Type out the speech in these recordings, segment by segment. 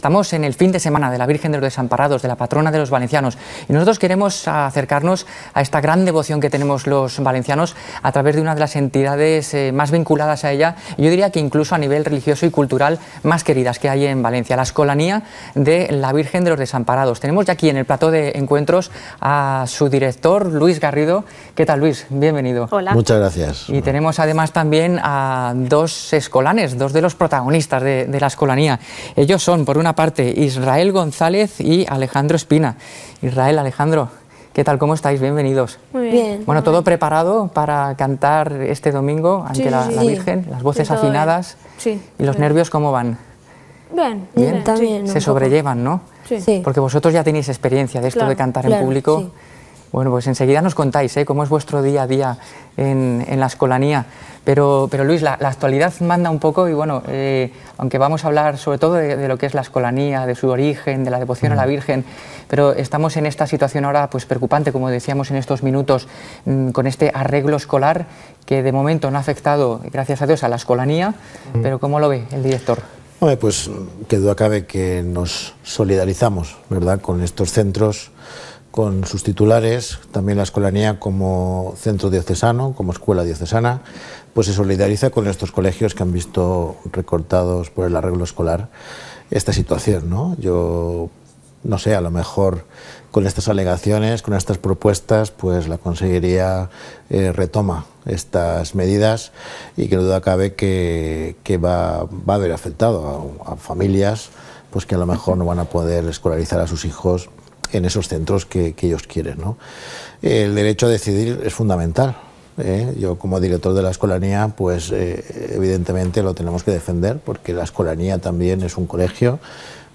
Estamos en el fin de semana de la Virgen de los Desamparados, de la patrona de los valencianos, y nosotros queremos acercarnos a esta gran devoción que tenemos los valencianos a través de una de las entidades más vinculadas a ella, y yo diría que incluso a nivel religioso y cultural más queridas que hay en Valencia, la Escolanía de la Virgen de los Desamparados. Tenemos ya aquí en el plató de Encuentros a su director, Luis Garrido. ¿Qué tal, Luis? Bienvenido. Hola. Muchas gracias. Y tenemos además también a dos escolanes, dos de los protagonistas de la Escolanía. Ellos son, por una parte, Israel González y Alejandro Espina. Israel, Alejandro, ¿qué tal? ¿Cómo estáis? Bienvenidos. Muy bien. Bueno, todo preparado para cantar este domingo ante la Virgen, las voces afinadas. Sí. ¿Y los nervios cómo van? Bien, bien. También. Se sobrellevan, ¿no? Sí. Porque vosotros ya tenéis experiencia de esto, de cantar en público. Sí. Bueno, pues enseguida nos contáis cómo es vuestro día a día en la Escolanía. Pero Luis, la actualidad manda un poco y bueno, aunque vamos a hablar sobre todo de lo que es la Escolanía, de su origen, de la devoción a la Virgen, pero estamos en esta situación ahora pues preocupante, como decíamos en estos minutos, con este arreglo escolar que de momento no ha afectado, gracias a Dios, a la Escolanía, pero ¿cómo lo ve el director? Hombre, pues qué duda cabe que nos solidarizamos, ¿verdad?, con estos centros, con sus titulares, también la Escolanía como centro diocesano, como escuela diocesana, pues se solidariza con estos colegios que han visto recortados por el arreglo escolar esta situación, ¿no? Yo no sé, a lo mejor con estas alegaciones, con estas propuestas, pues la Consejería retoma estas medidas y que no duda cabe que va a haber afectado a familias pues que a lo mejor no van a poder escolarizar a sus hijos en esos centros que ellos quieren, ¿no? El derecho a decidir es fundamental, ¿eh? Yo como director de la Escolanía, pues evidentemente lo tenemos que defender, porque la Escolanía también es un colegio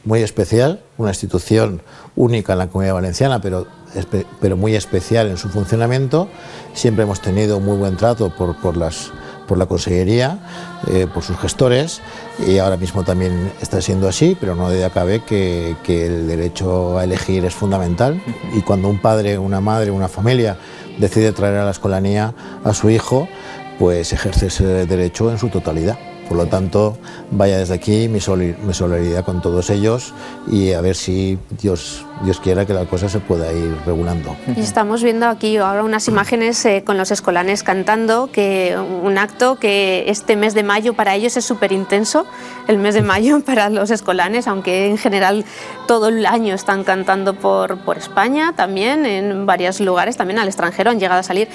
muy especial, una institución única en la Comunidad Valenciana, pero muy especial en su funcionamiento. Siempre hemos tenido muy buen trato por la Consejería, por sus gestores, y ahora mismo también está siendo así, pero no duda cabe que el derecho a elegir es fundamental, y cuando un padre, una madre, una familia decide traer a la Escolanía a su hijo, pues ejerce ese derecho en su totalidad. Por lo tanto, vaya desde aquí mi solidaridad con todos ellos, y a ver si Dios quiera que la cosa se pueda ir regulando. Y estamos viendo aquí ahora unas imágenes con los escolanes cantando, que un acto que este mes de mayo para ellos es súper intenso, el mes de mayo para los escolanes, aunque en general todo el año están cantando por España, también en varios lugares, también al extranjero han llegado a salir.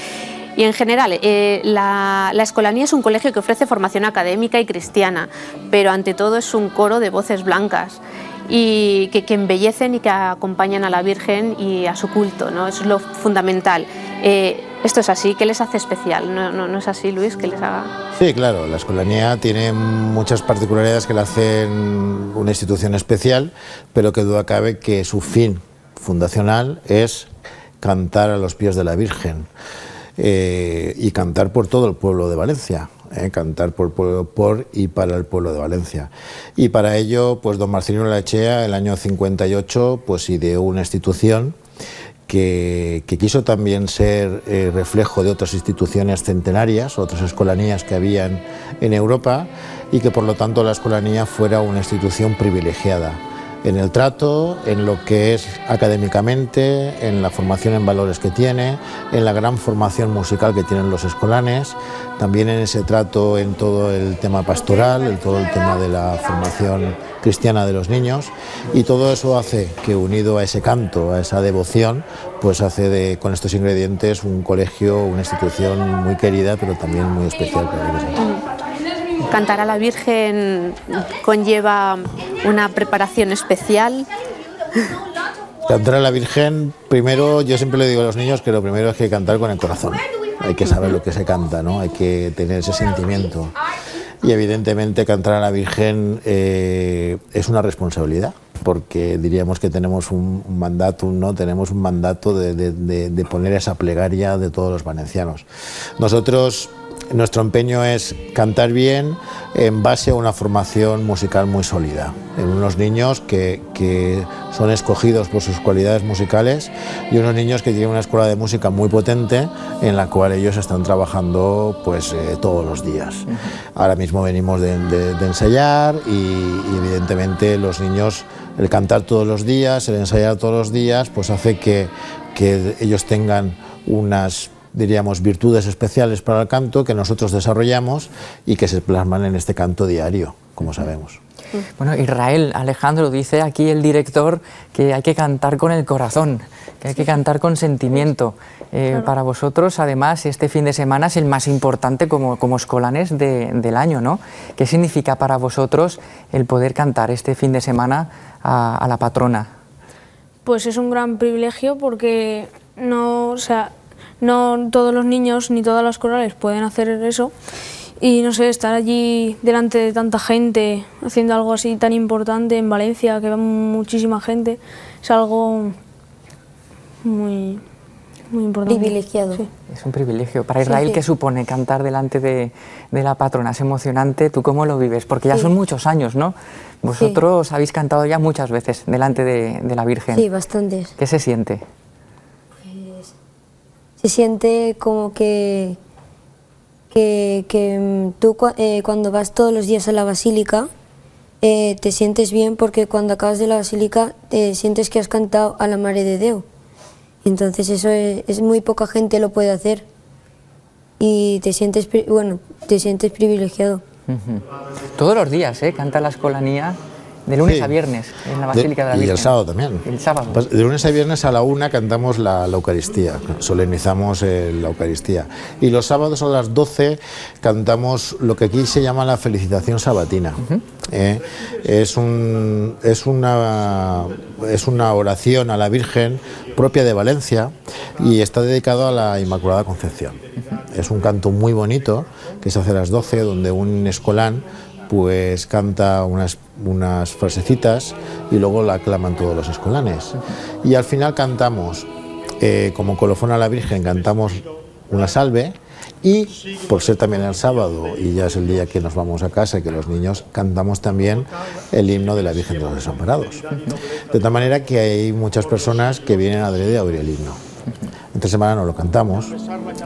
Y en general, la Escolanía es un colegio que ofrece formación académica y cristiana, pero ante todo es un coro de voces blancas y que embellecen y que acompañan a la Virgen y a su culto, ¿no? Eso es lo fundamental. Esto es así, ¿qué les hace especial? ¿No es así, Luis, que les haga...? Sí, claro, la Escolanía tiene muchas particularidades que la hacen una institución especial, pero que duda cabe que su fin fundacional es cantar a los pies de la Virgen. Y cantar por todo el pueblo de Valencia, cantar por y para el pueblo de Valencia. Y para ello, pues don Marcelino de la Echea, el año 58, pues ideó una institución que quiso también ser reflejo de otras instituciones centenarias, otras escolanías que habían en Europa, y que por lo tanto la Escolanía fuera una institución privilegiada en el trato, en lo que es académicamente, en la formación en valores que tiene, en la gran formación musical que tienen los escolanes, también en ese trato en todo el tema pastoral, en todo el tema de la formación cristiana de los niños, y todo eso hace que, unido a ese canto, a esa devoción, pues hace de, con estos ingredientes, un colegio, una institución muy querida, pero también muy especial para ellos. Cantar a la Virgen conlleva una preparación especial. Cantar a la Virgen, primero, yo siempre le digo a los niños que lo primero es que cantar con el corazón. Hay que saber lo que se canta, ¿no? Hay que tener ese sentimiento. Y evidentemente cantar a la Virgen es una responsabilidad, porque diríamos que tenemos un mandato, ¿no? Tenemos un mandato de poner esa plegaria de todos los valencianos. Nosotros Nuestro empeño es cantar bien en base a una formación musical muy sólida. En unos niños que son escogidos por sus cualidades musicales y unos niños que tienen una escuela de música muy potente en la cual ellos están trabajando pues, todos los días. Ahora mismo venimos de ensayar y evidentemente los niños, el cantar todos los días, el ensayar todos los días, pues hace que ellos tengan unas, diríamos, virtudes especiales para el canto que nosotros desarrollamos y que se plasman en este canto diario, como sabemos. Bueno, Israel, Alejandro, dice aquí el director que hay que cantar con el corazón, que hay que cantar con sentimiento. Claro. Para vosotros, además, este fin de semana es el más importante como escolanes del año, ¿no? ¿Qué significa para vosotros el poder cantar este fin de semana a la patrona? Pues es un gran privilegio porque no todos los niños ni todas las corales pueden hacer eso y no sé, estar allí delante de tanta gente haciendo algo así tan importante en Valencia, que va muchísima gente, es algo muy, muy importante. Privilegiado. Sí. Es un privilegio. Para Israel, sí. ¿Qué supone cantar delante de la patrona? Es emocionante. ¿Tú cómo lo vives? Porque ya son muchos años, ¿no? Vosotros habéis cantado ya muchas veces delante de la Virgen. Sí, bastantes. ¿Qué se siente? Se siente como que tú cuando vas todos los días a la basílica te sientes bien porque cuando acabas de la basílica sientes que has cantado a la Mare de Déu. Entonces eso es muy poca gente lo puede hacer y te sientes privilegiado. Uh-huh. Todos los días canta la escolanía. De lunes a viernes en la Basílica de la Virgen. Y el sábado también. El sábado. Pues de lunes a viernes a la 1 cantamos la Eucaristía, solemnizamos la Eucaristía. Y los sábados a las 12 cantamos lo que aquí se llama la felicitación sabatina. Uh-huh. Es una oración a la Virgen propia de Valencia y está dedicado a la Inmaculada Concepción. Uh-huh. Es un canto muy bonito que se hace a las 12, donde un escolán pues canta unas frasecitas y luego la aclaman todos los escolanes. Y al final cantamos, como colofón a la Virgen, cantamos una salve y, por ser también el sábado, y ya es el día que nos vamos a casa y que los niños, cantamos también el himno de la Virgen de los Desamparados. De tal manera que hay muchas personas que vienen adrede a oír el himno. Entre semana no lo cantamos,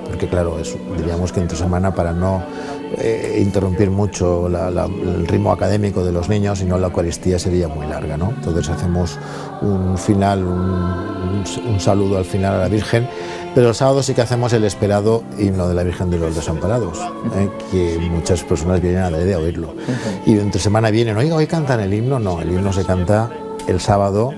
porque claro, diríamos que entre semana para no interrumpir mucho el ritmo académico de los niños, sino la Eucaristía sería muy larga, ¿no? Entonces hacemos un final, un saludo al final a la Virgen, pero el sábado sí que hacemos el esperado himno de la Virgen de los Desamparados, que muchas personas vienen a la idea de oírlo. Y entre semana vienen, oiga, ¿hoy cantan el himno? No, el himno se canta el sábado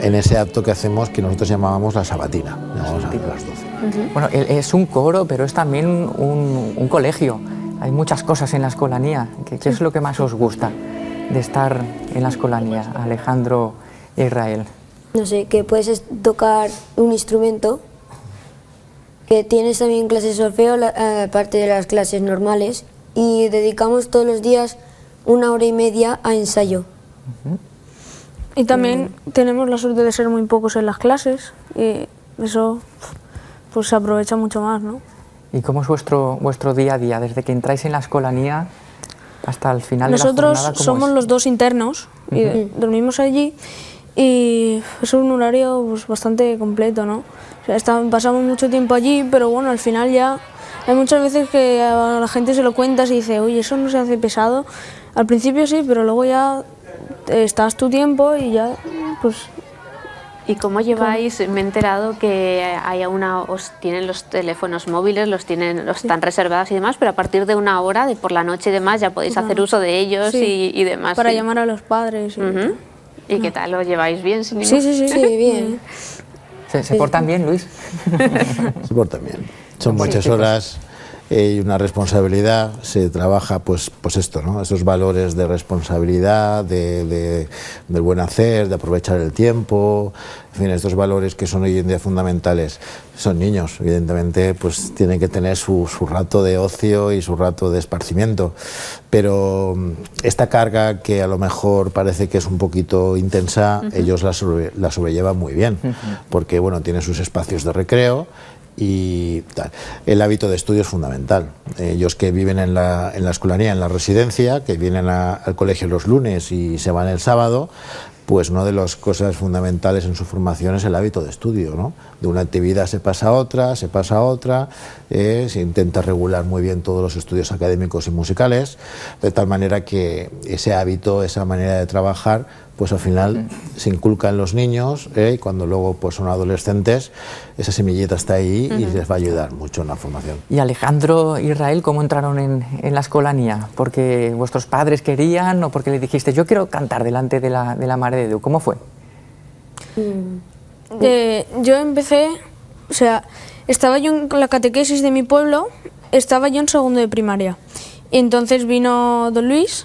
en ese acto que hacemos que nosotros llamábamos la sabatina, llamamos a las 12. Bueno, es un coro, pero es también un colegio. Hay muchas cosas en la escolanía. ¿Qué es lo que más os gusta de estar en la escolanía, Alejandro e Israel? No sé, que puedes tocar un instrumento, que tienes también clases de solfeo, aparte de las clases normales, y dedicamos todos los días 1 hora y media a ensayo. Y también tenemos la suerte de ser muy pocos en las clases, y eso pues se aprovecha mucho más, ¿no? ¿Y cómo es vuestro día a día, desde que entráis en la escolanía hasta el final de la jornada? Nosotros somos los dos internos y dormimos allí y es un horario pues, bastante completo, ¿no? O sea, pasamos mucho tiempo allí, pero bueno, al final ya hay muchas veces que a la gente se lo cuentas y dice, oye, eso no se hace pesado. Al principio sí, pero luego ya estás tu tiempo y ya pues... ¿Y cómo lleváis? Me he enterado que hay os tienen los teléfonos móviles, los están reservados y demás, pero a partir de 1 hora de por la noche y demás ya podéis hacer uso de ellos y demás. Para llamar a los padres. Y, ¿Y qué tal? ¿Lo lleváis bien? Sin ningún... Sí, bien. ¿Se portan bien, Luis? Se portan bien. Son muchas horas y una responsabilidad, se trabaja pues esto, ¿no? Esos valores de responsabilidad, del buen hacer, de aprovechar el tiempo, en fin, estos valores que son hoy en día fundamentales. Son niños, evidentemente, pues tienen que tener su rato de ocio y su rato de esparcimiento, pero esta carga que a lo mejor parece que es un poquito intensa, ellos la sobrellevan muy bien, porque bueno, tienen sus espacios de recreo, y tal. El hábito de estudio es fundamental. Ellos que viven en la escolanía, en la residencia, que vienen al colegio los lunes y se van el sábado, pues una de las cosas fundamentales en su formación es el hábito de estudio, ¿no? De una actividad se pasa a otra, se intenta regular muy bien todos los estudios académicos y musicales, de tal manera que ese hábito, esa manera de trabajar, pues al final se inculca en los niños, y cuando luego pues son adolescentes, esa semilleta está ahí y les va a ayudar mucho en la formación. Y Alejandro, Israel, ¿cómo entraron en la escolanía? ¿Porque vuestros padres querían o porque le dijiste yo quiero cantar delante de la Mare de Déu? ¿Cómo fue? Yo empecé, o sea, estaba yo en la catequesis de mi pueblo, estaba yo en segundo de primaria. Y entonces vino don Luis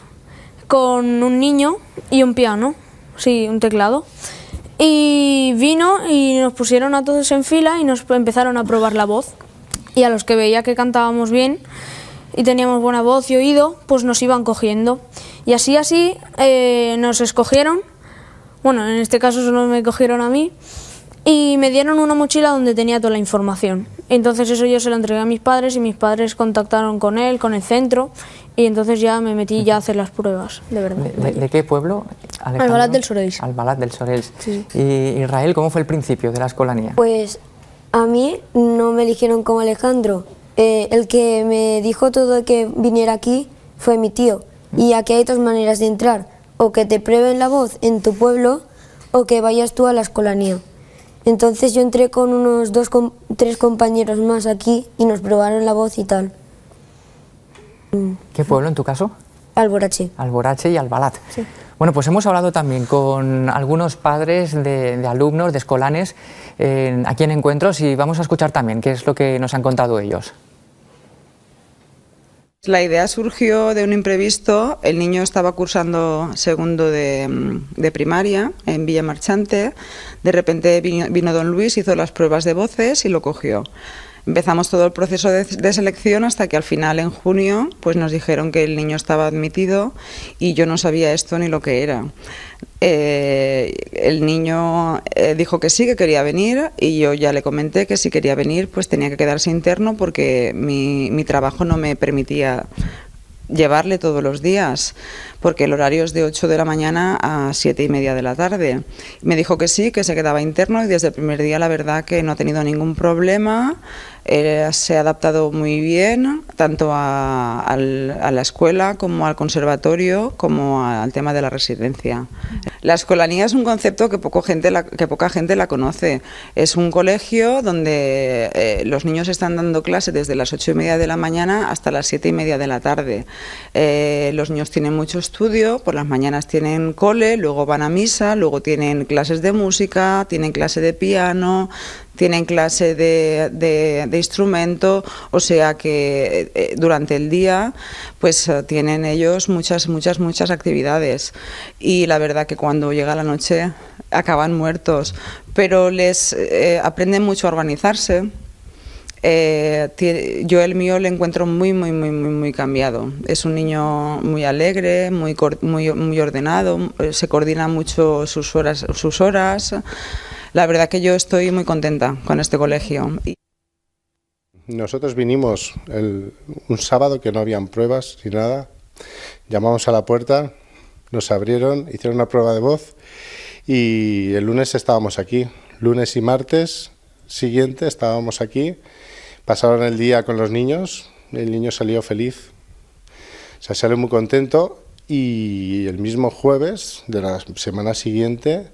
con un niño y un piano, sí, un teclado. Y vino y nos pusieron a todos en fila y nos empezaron a probar la voz. Y a los que veía que cantábamos bien y teníamos buena voz y oído, pues nos iban cogiendo. Y así nos escogieron. Bueno, en este caso solo me cogieron a mí y me dieron una mochila donde tenía toda la información. Entonces eso yo se lo entregué a mis padres y mis padres contactaron con él, con el centro, y entonces ya me metí ya a hacer las pruebas, de verdad. ¿De qué pueblo, Alejandro? Albalat del Sorells. Albalat del Sorells. Sí. ¿Y Israel, cómo fue el principio de la escolanía? Pues a mí no me eligieron como Alejandro. El que me dijo todo que viniera aquí fue mi tío. Y aquí hay dos maneras de entrar. O que te prueben la voz en tu pueblo o que vayas tú a la escolanía. Entonces yo entré con unos tres compañeros más aquí y nos probaron la voz y tal. ¿Qué pueblo en tu caso? Alborache. Alborache y Albalat. Sí. Bueno, pues hemos hablado también con algunos padres de alumnos, de escolanes, aquí en Encuentros, y vamos a escuchar también qué es lo que nos han contado ellos. La idea surgió de un imprevisto. El niño estaba cursando segundo de primaria en Villa Marchante. De repente vino don Luis, hizo las pruebas de voces y lo cogió. Empezamos todo el proceso de selección hasta que al final, en junio, pues nos dijeron que el niño estaba admitido, y yo no sabía esto ni lo que era. El niño dijo que sí, que quería venir, y yo ya le comenté que si quería venir pues tenía que quedarse interno porque mi trabajo no me permitía llevarle todos los días, porque el horario es de 8 de la mañana a 7 y media de la tarde. Me dijo que sí, que se quedaba interno, y desde el primer día la verdad que no ha tenido ningún problema. Se ha adaptado muy bien tanto a la escuela como al conservatorio como al tema de la residencia. La escolanía es un concepto que poca gente la conoce. Es un colegio donde los niños están dando clase desde las 8:30 de la mañana hasta las 7:30 de la tarde. Los niños tienen mucho estudio, por las mañanas tienen cole, luego van a misa, luego tienen clases de música, tienen clase de piano, tienen clase de instrumento, o sea que durante el día pues tienen ellos muchas actividades, y la verdad que cuando llega la noche acaban muertos, pero les aprenden mucho a organizarse. Yo el mío le encuentro muy cambiado. Es un niño muy alegre, muy ordenado, se coordina mucho sus horas. La verdad que yo estoy muy contenta con este colegio. Nosotros vinimos un sábado que no habían pruebas ni nada, llamamos a la puerta, nos abrieron, hicieron una prueba de voz y el lunes estábamos aquí, lunes y martes siguiente estábamos aquí. Pasaron el día con los niños, el niño salió feliz, o sea, salió muy contento, y el mismo jueves de la semana siguiente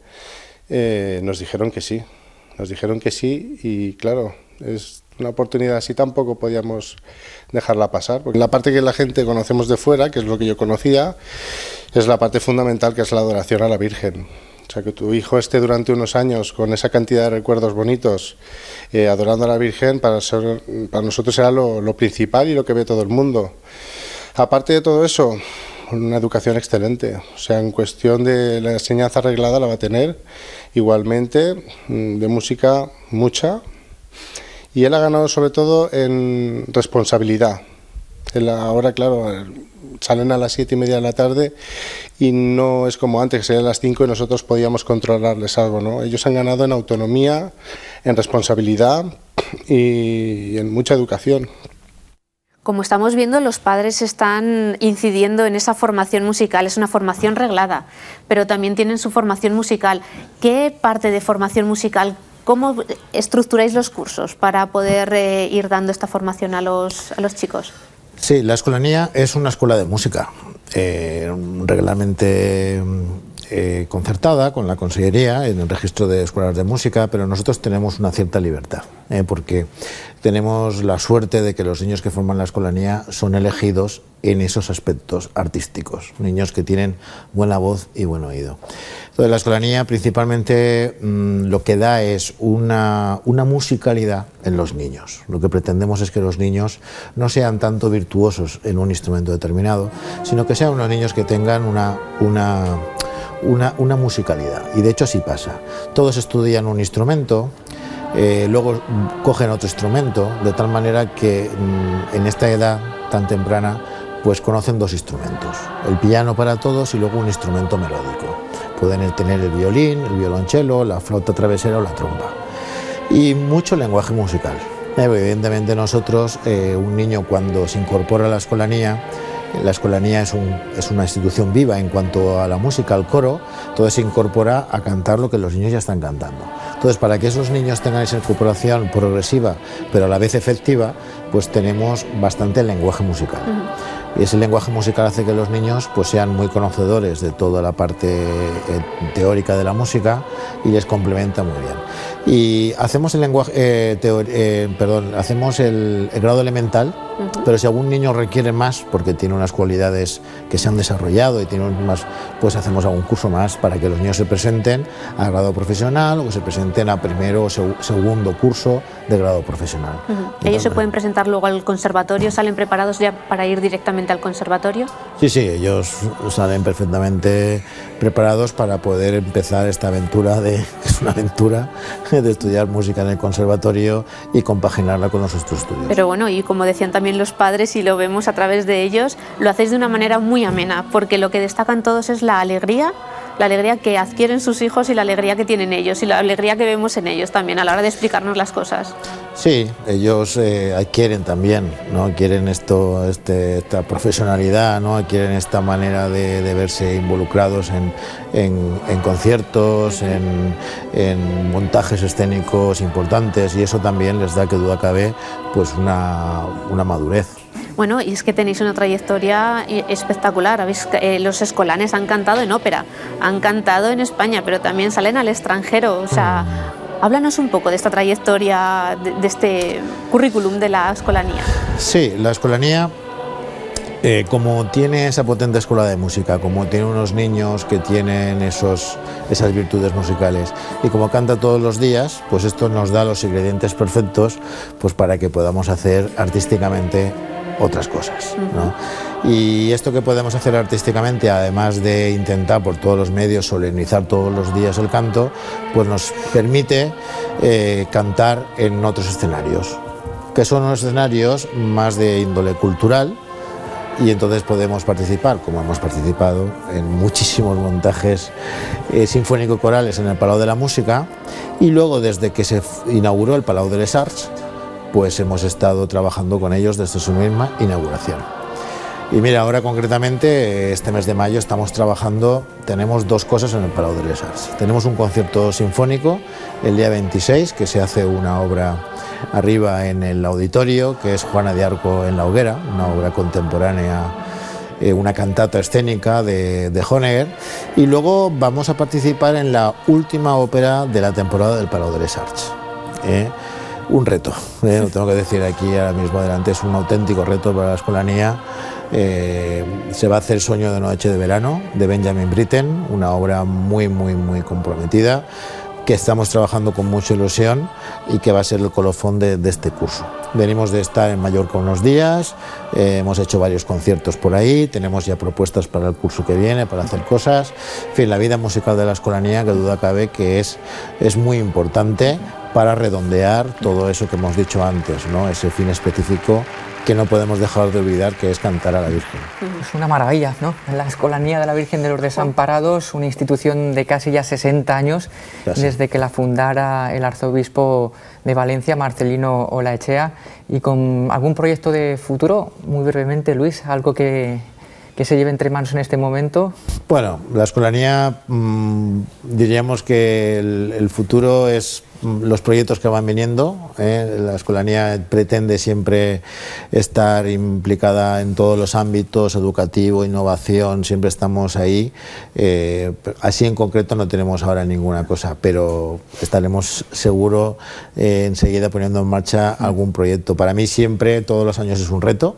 nos dijeron que sí, y claro, es una oportunidad así, tampoco podíamos dejarla pasar, porque la parte que la gente conocemos de fuera, que es lo que yo conocía, es la parte fundamental, que es la adoración a la Virgen. O sea, que tu hijo esté durante unos años con esa cantidad de recuerdos bonitos adorando a la Virgen, para nosotros era lo principal y lo que ve todo el mundo. Aparte de todo eso, una educación excelente. O sea, en cuestión de la enseñanza arreglada la va a tener, igualmente, de música mucha. Y él ha ganado sobre todo en responsabilidad. Ahora, claro, salen a las 7:30 de la tarde y no es como antes, que serían las 5 y nosotros podíamos controlarles algo, ¿no? Ellos han ganado en autonomía, en responsabilidad, y en mucha educación. Como estamos viendo, los padres están incidiendo en esa formación musical, es una formación reglada, pero también tienen su formación musical. ¿Qué parte de formación musical, cómo estructuráis los cursos para poder ir dando esta formación a los chicos? Sí, la Escolanía es una escuela de música, reglamente concertada con la Consellería en el registro de escuelas de música, pero nosotros tenemos una cierta libertad, porque tenemos la suerte de que los niños que forman la Escolanía son elegidos en esos aspectos artísticos, niños que tienen buena voz y buen oído. Entonces la Escolanía principalmente lo que da es una musicalidad en los niños. Lo que pretendemos es que los niños no sean tanto virtuosos en un instrumento determinado, sino que sean unos niños que tengan una musicalidad, y de hecho así pasa. Todos estudian un instrumento, luego cogen otro instrumento, de tal manera que en esta edad tan temprana pues conocen dos instrumentos, el piano para todos y luego un instrumento melódico. Pueden tener el violín, el violonchelo, la flauta travesera o la trompa, y mucho lenguaje musical. Evidentemente nosotros, un niño cuando se incorpora a la Escolanía, la Escolanía es una institución viva en cuanto a la música, al coro, entonces se incorpora a cantar lo que los niños ya están cantando. Entonces, para que esos niños tengan esa incorporación progresiva, pero a la vez efectiva, pues tenemos bastante lenguaje musical. Y ese lenguaje musical hace que los niños pues sean muy conocedores de toda la parte teórica de la música y les complementa muy bien. Y hacemos el lenguaje, hacemos el grado elemental, pero si algún niño requiere más porque tiene unas cualidades que se han desarrollado y tiene más, pues hacemos algún curso más para que los niños se presenten a grado profesional o que se presenten a primero o segundo curso de grado profesional. ¿Ellos se pueden presentar luego al conservatorio? ¿Salen preparados ya para ir directamente al conservatorio? Sí, sí, ellos salen perfectamente preparados para poder empezar esta aventura, es una aventura de estudiar música en el conservatorio y compaginarla con los otros estudios. Pero bueno, y como decían también los padres, y lo vemos a través de ellos, lo hacéis de una manera muy amena, porque lo que destacan todos es la alegría que adquieren sus hijos y la alegría que tienen ellos y la alegría que vemos en ellos también a la hora de explicarnos las cosas. Sí, ellos adquieren también, ¿no? Adquieren esta profesionalidad, ¿no? Adquieren esta manera de verse involucrados en conciertos, en montajes escénicos importantes, y eso también les da, que duda cabe, pues una madurez. Bueno, y es que tenéis una trayectoria espectacular. Los escolanes han cantado en ópera, han cantado en España, pero también salen al extranjero. O sea, háblanos un poco de esta trayectoria, de este currículum de la Escolanía. Sí, la Escolanía, como tiene esa potente escuela de música, como tiene unos niños que tienen esas virtudes musicales y como canta todos los días, pues esto nos da los ingredientes perfectos pues para que podamos hacer artísticamente otras cosas, ¿no? Y esto que podemos hacer artísticamente, además de intentar por todos los medios solemnizar todos los días el canto, pues nos permite cantar en otros escenarios, que son unos escenarios más de índole cultural, y entonces podemos participar, como hemos participado en muchísimos montajes sinfónico-corales en el Palau de la Música, y luego desde que se inauguró el Palau de les Arts, pues hemos estado trabajando con ellos desde su misma inauguración. Y mira, ahora concretamente, este mes de mayo estamos trabajando, tenemos dos cosas en el Palau de les Arts. Tenemos un concierto sinfónico el día 26, que se hace una obra arriba en el auditorio, que es Juana de Arco en la hoguera, una obra contemporánea, una cantata escénica de Honegger, y luego vamos a participar en la última ópera de la temporada del Palau de les Arts. Un reto, lo tengo que decir aquí ahora mismo adelante, es un auténtico reto para la Escolanía. Se va a hacer Sueño de noche de verano, de Benjamin Britten, una obra muy, muy, muy comprometida, que estamos trabajando con mucha ilusión y que va a ser el colofón de este curso. Venimos de estar en Mallorca unos días, hemos hecho varios conciertos por ahí, tenemos ya propuestas para el curso que viene, para hacer cosas. En fin, la vida musical de la Escolanía, que duda cabe que es muy importante para redondear todo eso que hemos dicho antes, ¿no? Ese fin específico que no podemos dejar de olvidar, que es cantar a la Virgen. Es una maravilla, ¿no? La Escolanía de la Virgen de los Desamparados, una institución de casi ya 60 años, casi, desde que la fundara el arzobispo de Valencia, Marcelino de la Echea, y con algún proyecto de futuro, muy brevemente, Luis, algo que se lleve entre manos en este momento. Bueno, la Escolanía, diríamos que el futuro es los proyectos que van viniendo, ¿eh? La Escolanía pretende siempre estar implicada en todos los ámbitos, educativo, innovación, siempre estamos ahí. Así en concreto no tenemos ahora ninguna cosa, pero estaremos seguro enseguida poniendo en marcha algún proyecto. Para mí siempre, todos los años, es un reto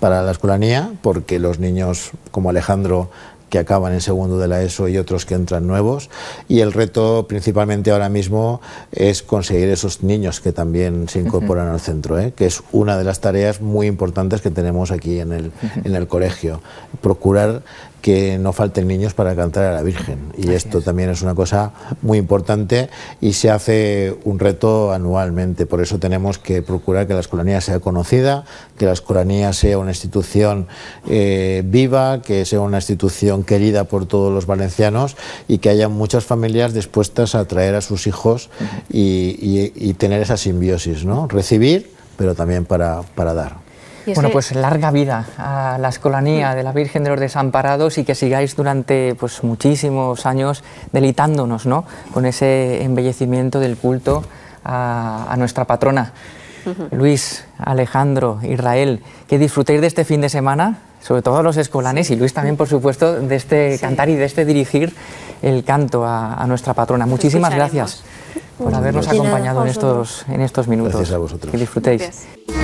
para la Escolanía, porque los niños como Alejandro, que acaban en segundo de la ESO, y otros que entran nuevos, y el reto principalmente ahora mismo es conseguir esos niños que también se incorporan al centro, ¿eh? Que es una de las tareas muy importantes que tenemos aquí en el colegio, procurar que no falten niños para cantar a la Virgen, y esto también es una cosa muy importante y se hace un reto anualmente. Por eso tenemos que procurar que la Escolanía sea conocida, que la Escolanía sea una institución viva, que sea una institución querida por todos los valencianos, y que haya muchas familias dispuestas a traer a sus hijos y tener esa simbiosis, ¿no? Recibir, pero también para dar. Bueno, pues larga vida a la Escolanía de la Virgen de los Desamparados, y que sigáis durante pues muchísimos años deleitándonos, ¿no?, con ese embellecimiento del culto a nuestra patrona. Luis, Alejandro, Israel, que disfrutéis de este fin de semana, sobre todo los escolanes, y Luis también, por supuesto, de este cantar y de este dirigir el canto a nuestra patrona. Muchísimas gracias por habernos acompañado en estos minutos. Gracias a vosotros. Que disfrutéis. Gracias.